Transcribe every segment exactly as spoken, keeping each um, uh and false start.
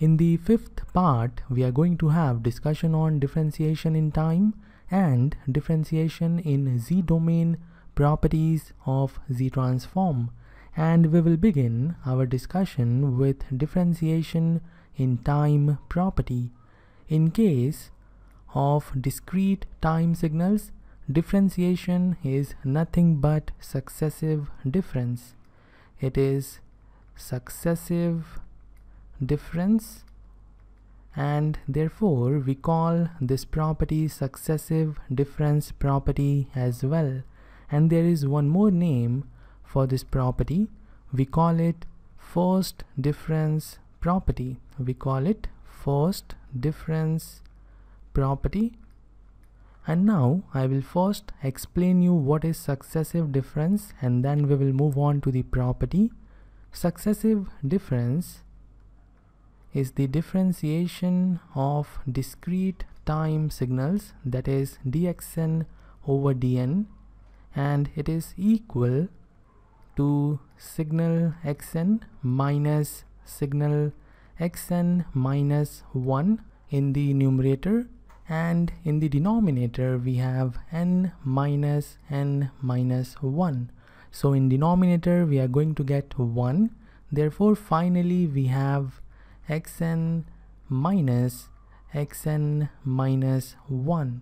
In the fifth part, we are going to have discussion on differentiation in time and differentiation in z-domain properties of Z-Transform, and we will begin our discussion with differentiation in time property. In case of discrete time signals, differentiation is nothing but successive difference. It is successive difference, and therefore we call this property successive difference property as well. And there is one more name for this property. We call it first difference property. We call it first difference property. And now I will first explain you what is successive difference, and then we will move on to the property. Successive difference is the differentiation of discrete time signals, that is dxn over dn, and it is equal to signal xn minus signal xn minus one in the numerator, and in the denominator we have n minus n minus one. So in denominator we are going to get one, therefore finally we have xn minus xn minus one,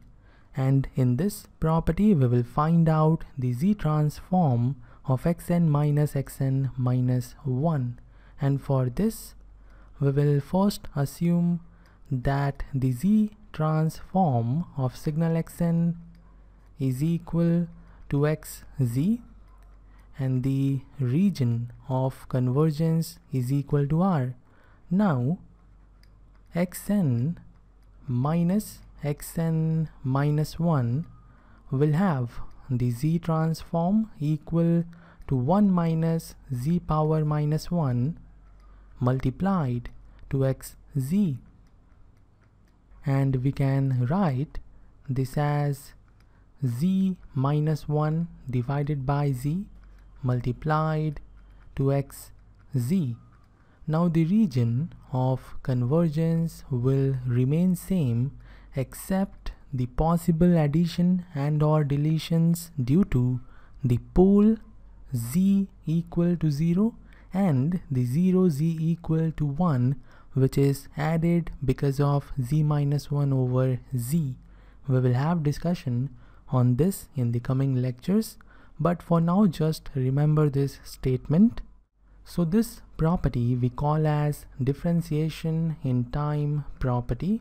and in this property we will find out the z-transform of xn minus xn minus one. And for this we will first assume that the z-transform of signal xn is equal to xz, and the region of convergence is equal to R. Now xn minus xn minus one will have the z transform equal to one minus z power minus one multiplied to xz, and we can write this as z minus one divided by z multiplied to xz. Now the region of convergence will remain same, except the possible addition and or deletions due to the pole z equal to zero and the zero z equal to one, which is added because of z minus one over z. We will have discussion on this in the coming lectures, but for now just remember this statement. So this property we call as differentiation in time property,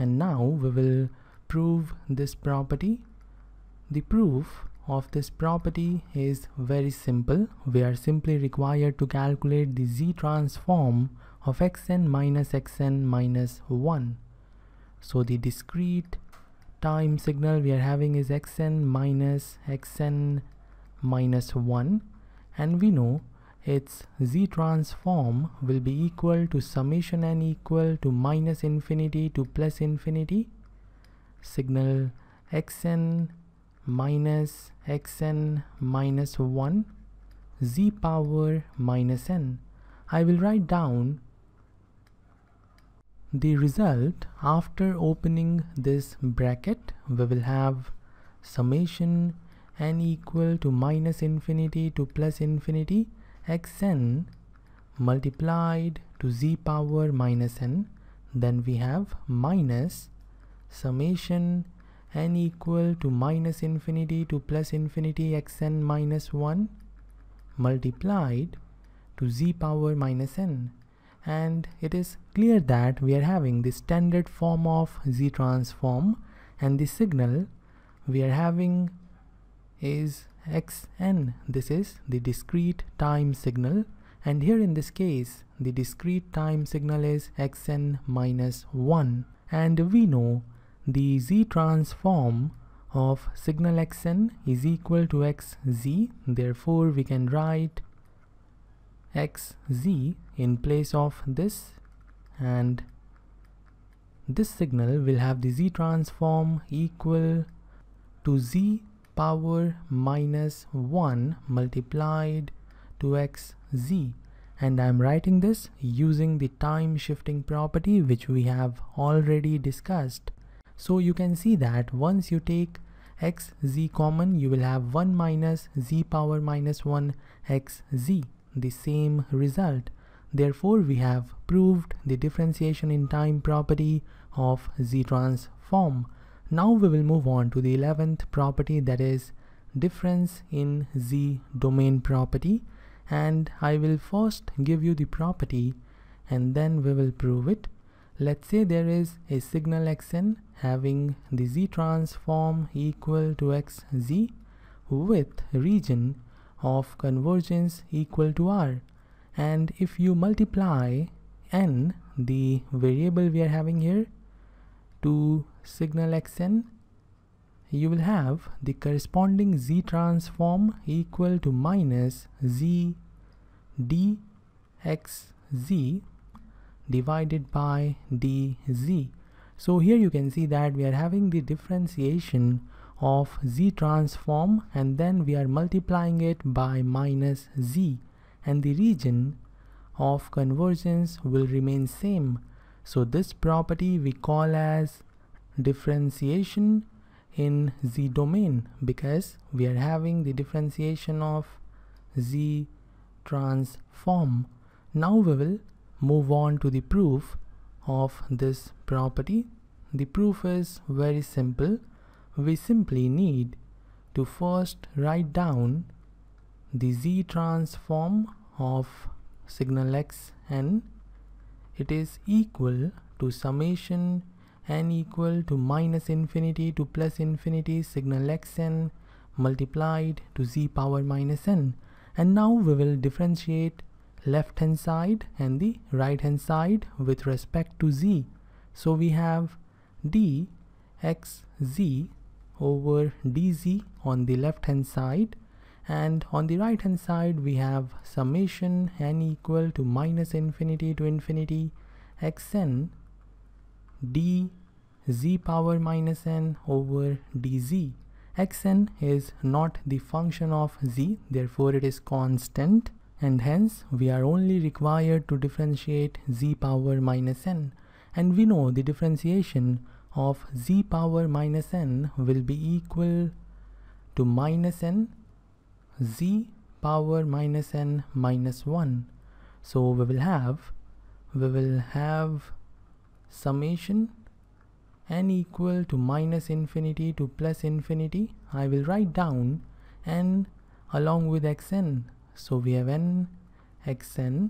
and now we will prove this property. The proof of this property is very simple. We are simply required to calculate the z-transform of xn minus xn minus one. So the discrete time signal we are having is xn minus xn minus one, and we know its z-transform will be equal to summation n equal to minus infinity to plus infinity signal xn minus xn minus one z power minus n. I will write down the result after opening this bracket. We will have summation n equal to minus infinity to plus infinity xn multiplied to z power minus n, then we have minus summation n equal to minus infinity to plus infinity xn minus one multiplied to z power minus n, and it is clear that we are having the standard form of z-transform, and the signal we are having is xn. This is the discrete time signal, and here in this case the discrete time signal is xn minus one, and we know the z-transform of signal xn is equal to xz, therefore we can write xz in place of this, and this signal will have the z-transform equal to z power minus one multiplied to xz, and I'm writing this using the time shifting property which we have already discussed. So you can see that once you take x z common, you will have one minus z power minus one x z, the same result. Therefore, we have proved the differentiation in time property of Z-Transform. Now we will move on to the eleventh property, that is difference in Z domain property, and I will first give you the property and then we will prove it. Let's say there is a signal xn having the Z-Transform equal to xz with region of convergence equal to R, and if you multiply n, the variable we are having here, to signal xn, you will have the corresponding Z-Transform equal to minus z d x z divided by dz. So here you can see that we are having the differentiation of Z-Transform and then we are multiplying it by minus z, and the region of convergence will remain same. So this property we call as differentiation in Z domain, because we are having the differentiation of Z transform. Now we will move on to the proof of this property. The proof is very simple. We simply need to first write down the Z transform of signal xn. It is equal to summation n equal to minus infinity to plus infinity signal xn multiplied to z power minus n. And now we will differentiate left hand side and the right hand side with respect to z. So we have d x z over dz on the left hand side, and on the right hand side we have summation n equal to minus infinity to infinity xn d z power minus n over dz. Xn is not the function of z, therefore it is constant, and hence we are only required to differentiate z power minus n, and we know the differentiation of z power minus n will be equal to minus n z power minus n minus one. So we will have we will have summation n equal to minus infinity to plus infinity. I will write down n along with xn, so we have n xn,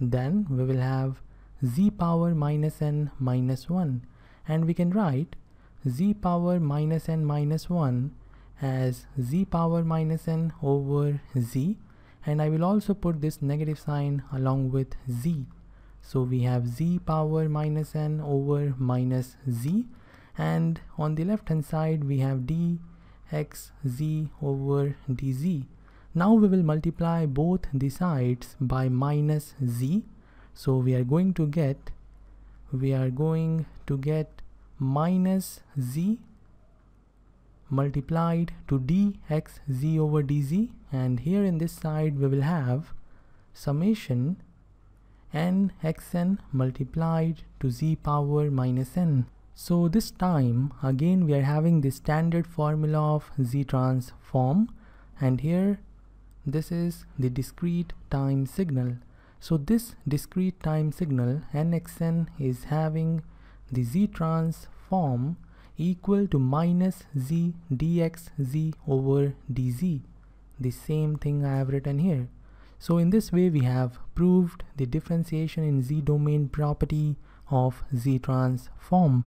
then we will have z power minus n minus one, and we can write z power minus n minus one as z power minus n over z, and I will also put this negative sign along with z. So we have z power minus n over minus z, and on the left hand side we have d x z over dz. Now we will multiply both the sides by minus z, so we are going to get we are going to get minus z multiplied to d x z over dz, and here in this side we will have summation n xn multiplied to z power minus n. So this time again we are having the standard formula of Z transform, and here this is the discrete time signal. So this discrete time signal n xn is having the Z transform equal to minus z dx z over dz, the same thing I have written here. So in this way we have proved the differentiation in Z domain property of Z transform.